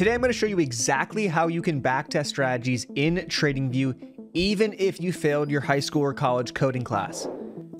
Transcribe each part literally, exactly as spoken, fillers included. Today, I'm going to show you exactly how you can backtest strategies in TradingView, even if you failed your high school or college coding class,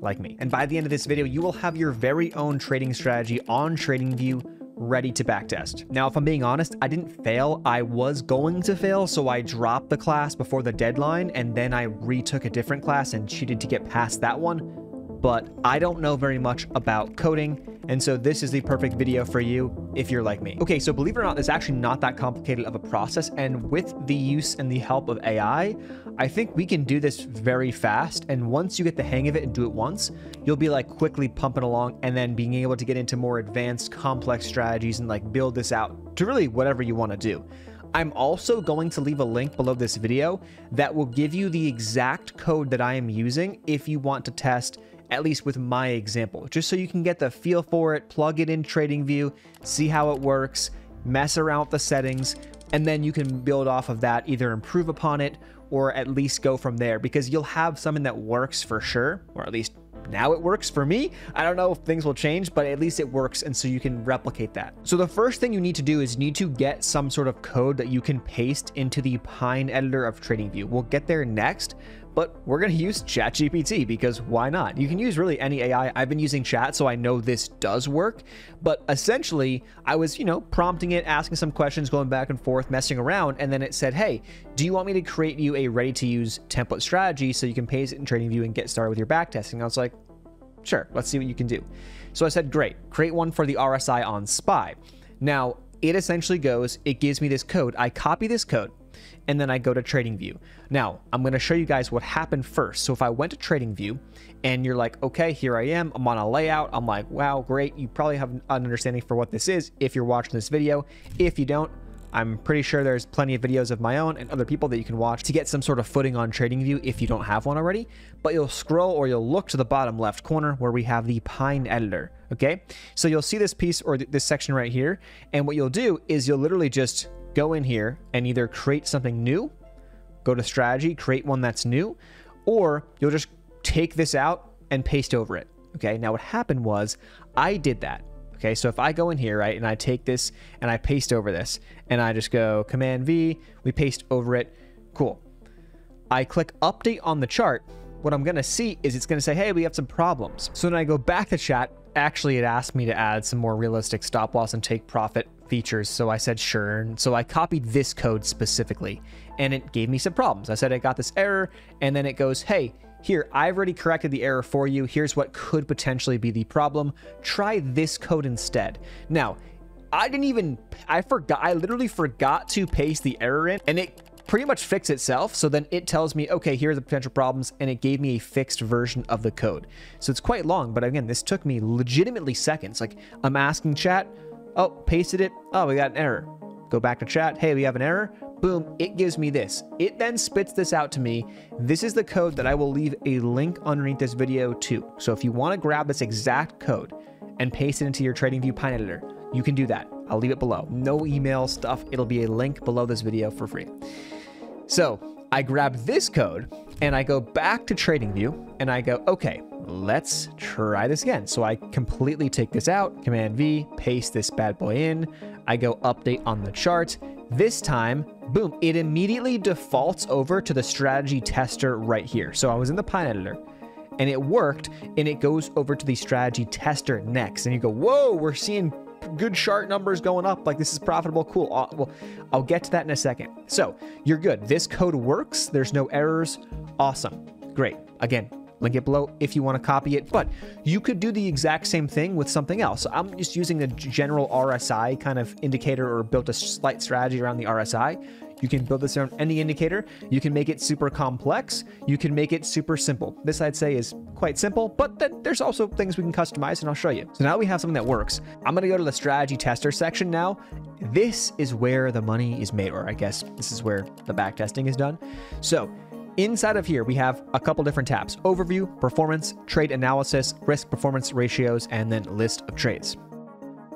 like me. And by the end of this video, you will have your very own trading strategy on TradingView ready to backtest. Now, if I'm being honest, I didn't fail. I was going to fail, so I dropped the class before the deadline, and then I retook a different class and cheated to get past that one. But I don't know very much about coding, and so this is the perfect video for you if you're like me. Okay, so believe it or not, it's actually not that complicated of a process, and with the use and the help of A I, I think we can do this very fast, and once you get the hang of it and do it once, you'll be like quickly pumping along and then being able to get into more advanced, complex strategies and like build this out to really whatever you want to do. I'm also going to leave a link below this video that will give you the exact code that I am using if you want to test, at least with my example, just so you can get the feel for it, plug it in TradingView, see how it works, mess around with the settings, and then you can build off of that, either improve upon it or at least go from there, because you'll have something that works for sure, or at least now it works for me. I don't know if things will change, but at least it works, and so you can replicate that. So the first thing you need to do is you need to get some sort of code that you can paste into the Pine editor of TradingView. We'll get there next, but we're going to use ChatGPT because why not? You can use really any A I. I've been using Chat, so I know this does work, but essentially I was, you know, prompting it, asking some questions, going back and forth, messing around, and then it said, hey, do you want me to create you a ready-to-use template strategy so you can paste it in TradingView and get started with your backtesting? I was like, sure, let's see what you can do. So I said, great, create one for the R S I on S P Y. Now, it essentially goes, it gives me this code. I copy this code, and then I go to TradingView. Now, I'm going to show you guys what happened first. So if I went to TradingView and you're like, okay, here I am, I'm on a layout. I'm like, wow, great. You probably have an understanding for what this is if you're watching this video. If you don't, I'm pretty sure there's plenty of videos of my own and other people that you can watch to get some sort of footing on TradingView if you don't have one already, but you'll scroll or you'll look to the bottom left corner where we have the Pine editor. Okay. So you'll see this piece or th- this section right here. And what you'll do is you'll literally just go in here and either create something new, go to strategy, create one that's new, or you'll just take this out and paste over it. Okay. Now what happened was I did that. Okay, so if I go in here, right, and I take this and I paste over this and I just go Command V, we paste over it. Cool. I click update on the chart. What I'm going to see is it's going to say, hey, we have some problems. So then I go back to Chat. Actually, it asked me to add some more realistic stop loss and take profit features. So I said, sure. And so I copied this code specifically and it gave me some problems. I said, I got this error, and then it goes, hey, here, I've already corrected the error for you. Here's what could potentially be the problem. Try this code instead. Now, I didn't even, I forgot, I literally forgot to paste the error in, and it pretty much fixed itself. So then it tells me, okay, here are the potential problems, and it gave me a fixed version of the code. So it's quite long, but again, this took me legitimately seconds. Like, I'm asking Chat, oh, pasted it. Oh, we got an error. Go back to Chat. Hey, we have an error. Boom, it gives me this. It then spits this out to me. This is the code that I will leave a link underneath this video to. So if you want to grab this exact code and paste it into your TradingView Pine editor, you can do that. I'll leave it below. No email stuff. It'll be a link below this video for free. So I grab this code and I go back to TradingView and I go, okay, let's try this again. So I completely take this out, Command V, paste this bad boy in. I go update on the chart. This time, boom, it immediately defaults over to the strategy tester right here. So I was in the Pine editor and it worked, and it goes over to the strategy tester next. And you go, whoa, we're seeing good chart numbers going up. Like, this is profitable. Cool. Well, I'll get to that in a second. So you're good. This code works. There's no errors. Awesome. Great. Again, link it below if you want to copy it, but you could do the exact same thing with something else. I'm just using a general R S I kind of indicator, or built a slight strategy around the R S I. You can build this around any indicator. You can make it super complex. You can make it super simple. This, I'd say, is quite simple, but then there's also things we can customize, and I'll show you. So now we have something that works. I'm going to go to the strategy tester section now. This is where the money is made, or I guess this is where the back testing is done. So inside of here, we have a couple different tabs: overview, performance, trade analysis, risk performance ratios, and then list of trades.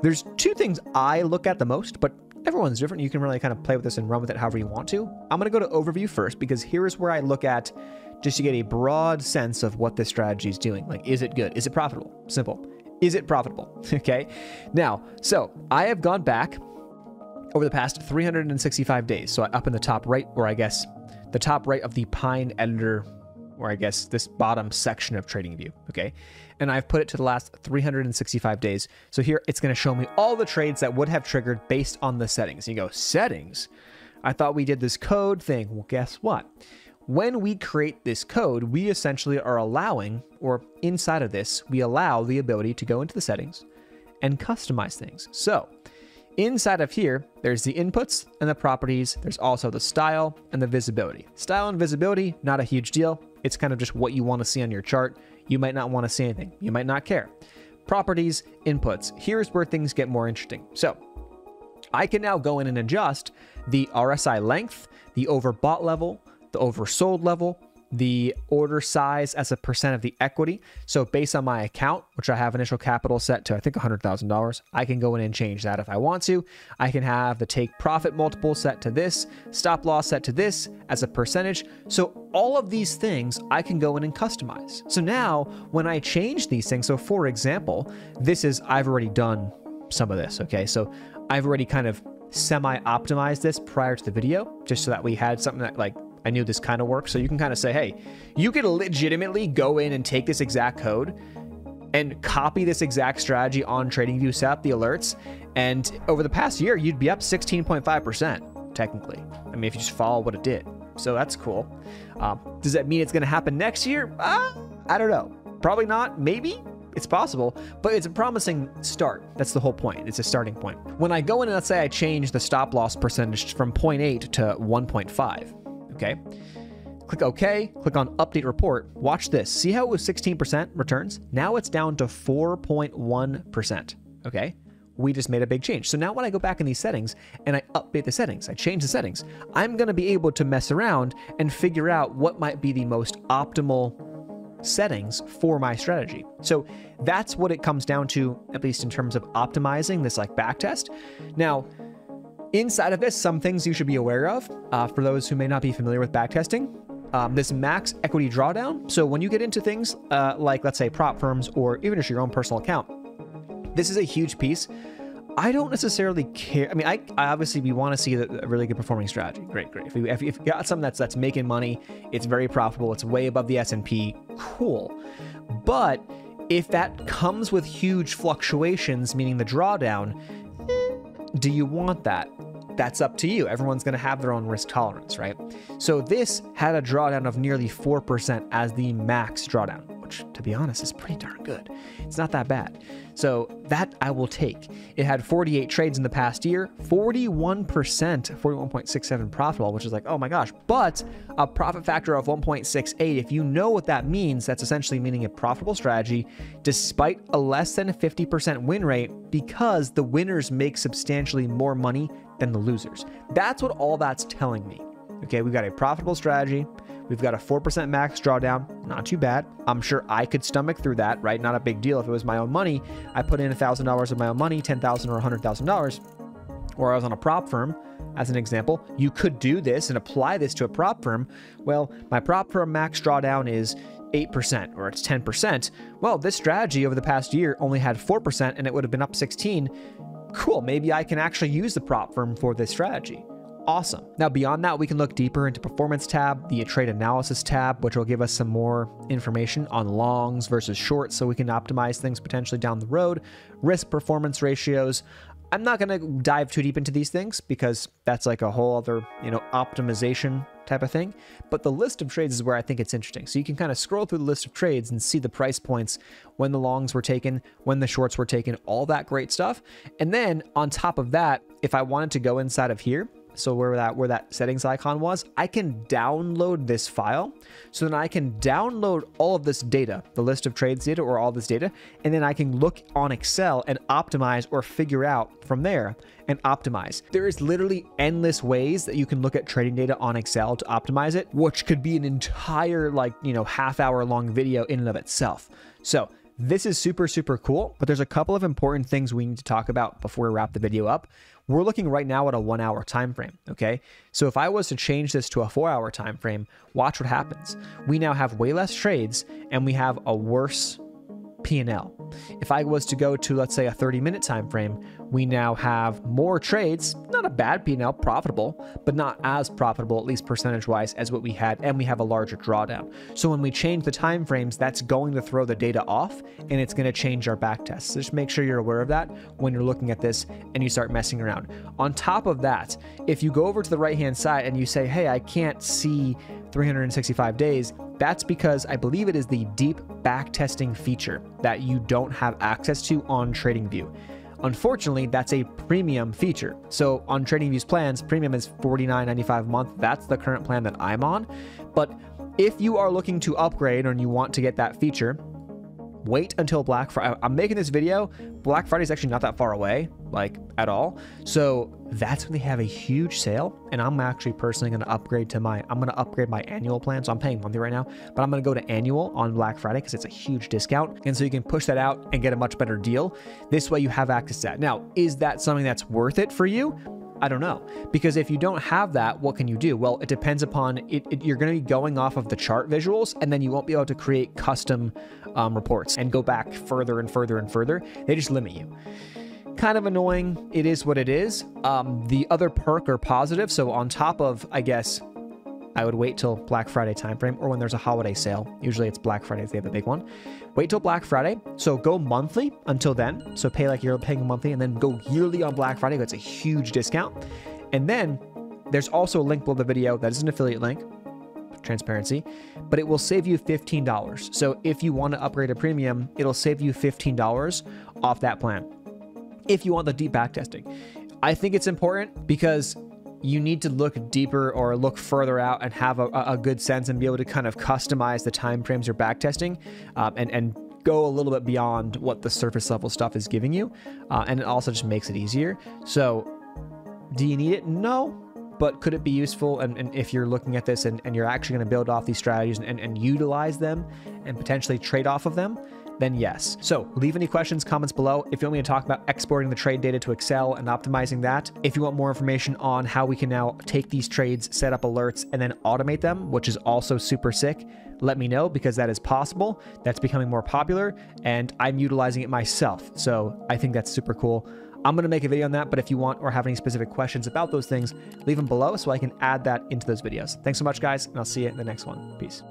There's two things I look at the most, but everyone's different. You can really kind of play with this and run with it however you want to. I'm going to go to overview first, because here is where I look at just to get a broad sense of what this strategy is doing. Like, is it good? Is it profitable? Simple. Is it profitable? Okay. Now, so I have gone back. over the past three hundred sixty-five days. So up in the top right, or I guess the top right of the Pine Editor, or I guess this bottom section of TradingView, okay? And I've put it to the last three hundred sixty-five days. So here it's gonna show me all the trades that would have triggered based on the settings. You go, settings? I thought we did this code thing. Well, guess what? When we create this code, we essentially are allowing, or inside of this, we allow the ability to go into the settings and customize things. So inside of here, there's the inputs and the properties. There's also the style and the visibility. Style and visibility, not a huge deal. It's kind of just what you want to see on your chart. You might not want to see anything. You might not care. Properties, inputs. Here's where things get more interesting. So I can now go in and adjust the R S I length, the overbought level, the oversold level, the order size as a percent of the equity. So based on my account, which I have initial capital set to, I think one hundred thousand dollars, I can go in and change that if I want to. I can have the take profit multiple set to this, stop loss set to this as a percentage. So all of these things I can go in and customize. So now when I change these things, so for example, this is, I've already done some of this, okay? So I've already kind of semi-optimized this prior to the video, just so that we had something that like, I knew this kind of works. So you can kind of say, hey, you could legitimately go in and take this exact code and copy this exact strategy on TradingView, set up the alerts. And over the past year, you'd be up sixteen point five percent technically. I mean, if you just follow what it did. So that's cool. Um, does that mean it's going to happen next year? Uh, I don't know. Probably not. Maybe. It's possible, but it's a promising start. That's the whole point. It's a starting point. When I go in and let's say I change the stop loss percentage from zero point eight to one point five. Okay, click OK, click on update report. Watch this. See how it was sixteen percent returns? Now it's down to four point one percent. Okay, we just made a big change. So now when I go back in these settings and I update the settings, I change the settings, I'm going to be able to mess around and figure out what might be the most optimal settings for my strategy. So that's what it comes down to, at least in terms of optimizing this like backtest. Now, inside of this, some things you should be aware of. Uh, for those who may not be familiar with backtesting, um, this max equity drawdown. So when you get into things uh, like, let's say, prop firms or even just your own personal account, this is a huge piece. I don't necessarily care. I mean, I, I obviously we want to see a really good performing strategy. Great, great. If, we, if you've got something that's that's making money, it's very profitable, it's way above the S and P, cool. But if that comes with huge fluctuations, meaning the drawdown, do you want that? That's up to you. Everyone's going to have their own risk tolerance, right? So this had a drawdown of nearly four percent as the max drawdown, which to be honest is pretty darn good. It's not that bad. So that I will take. It had forty-eight trades in the past year, forty-one percent, forty-one point six seven profitable, which is like, oh my gosh, but a profit factor of one point six eight. If you know what that means, that's essentially meaning a profitable strategy despite a less than fifty percent win rate, because the winners make substantially more money than the losers. That's what all that's telling me. Okay, we've got a profitable strategy. We've got a four percent max drawdown, not too bad. I'm sure I could stomach through that, right? Not a big deal. If it was my own money, I put in one thousand dollars of my own money, ten thousand dollars or one hundred thousand dollars, or I was on a prop firm, as an example. You could do this and apply this to a prop firm. Well, my prop firm max drawdown is eight percent or it's ten percent. Well, this strategy over the past year only had four percent and it would have been up sixteen. Cool, maybe I can actually use the prop firm for this strategy. Awesome. Now, beyond that, we can look deeper into performance tab, the trade analysis tab, which will give us some more information on longs versus shorts. So we can optimize things potentially down the road, risk performance ratios. I'm not going to dive too deep into these things because that's like a whole other, you know, optimization type of thing. But the list of trades is where I think it's interesting. So you can kind of scroll through the list of trades and see the price points, when the longs were taken, when the shorts were taken, all that great stuff. And then on top of that, if I wanted to go inside of here, so where that where that settings icon was, I can download this file. So then I can download all of this data, the list of trades data or all this data, and then I can look on Excel and optimize or figure out from there and optimize. There is literally endless ways that you can look at trading data on Excel to optimize it, which could be an entire like, you know, half hour long video in and of itself. So this is super, super cool, but there's a couple of important things we need to talk about before we wrap the video up. We're looking right now at a one hour time frame, okay? So if I was to change this to a four hour time frame, watch what happens. We now have way less trades and we have a worse P and L. If I was to go to, let's say, a thirty minute time frame, we now have more trades, not a bad P and L, profitable, but not as profitable, at least percentage-wise, as what we had, and we have a larger drawdown. So when we change the time frames, that's going to throw the data off, and it's going to change our back tests. So just make sure you're aware of that when you're looking at this and you start messing around. On top of that, if you go over to the right-hand side and you say, hey, I can't see three hundred sixty-five days, that's because I believe it is the deep backtesting feature that you don't have access to on TradingView. Unfortunately, that's a premium feature. So on TradingView's plans, premium is forty-nine ninety-five a month. That's the current plan that I'm on. But if you are looking to upgrade and you want to get that feature, wait until Black Friday. I'm making this video. Black Friday is actually not that far away, like at all. So that's when they have a huge sale. And I'm actually personally going to upgrade to my, I'm going to upgrade my annual plan. So I'm paying monthly right now, but I'm going to go to annual on Black Friday because it's a huge discount. And so you can push that out and get a much better deal. This way you have access to that. Now, is that something that's worth it for you? I don't know, because if you don't have that, what can you do? Well, it depends upon it. it you're going to be going off of the chart visuals, and then you won't be able to create custom um, reports and go back further and further and further. They just limit you. Kind of annoying. It is what it is. Um, the other perk or positive. So on top of, I guess, I would wait till Black Friday timeframe or when there's a holiday sale. Usually it's Black Friday if they have a big one. Wait till Black Friday. So go monthly until then. So pay like you're paying monthly and then go yearly on Black Friday. That's a huge discount. And then there's also a link below the video that is an affiliate link, transparency, but it will save you fifteen dollars. So if you want to upgrade a premium, it'll save you fifteen dollars off that plan. If you want the deep back testing, I think it's important because you need to look deeper or look further out and have a, a good sense and be able to kind of customize the time frames you're backtesting um, and, and go a little bit beyond what the surface level stuff is giving you. Uh, and it also just makes it easier. So do you need it? No, but could it be useful? And, and if you're looking at this and, and you're actually going to build off these strategies and, and, and utilize them and potentially trade off of them, then yes. So leave any questions, comments below. If you want me to talk about exporting the trade data to Excel and optimizing that, if you want more information on how we can now take these trades, set up alerts, and then automate them, which is also super sick, let me know because that is possible. That's becoming more popular and I'm utilizing it myself. So I think that's super cool. I'm going to make a video on that, but if you want or have any specific questions about those things, leave them below so I can add that into those videos. Thanks so much, guys, and I'll see you in the next one. Peace.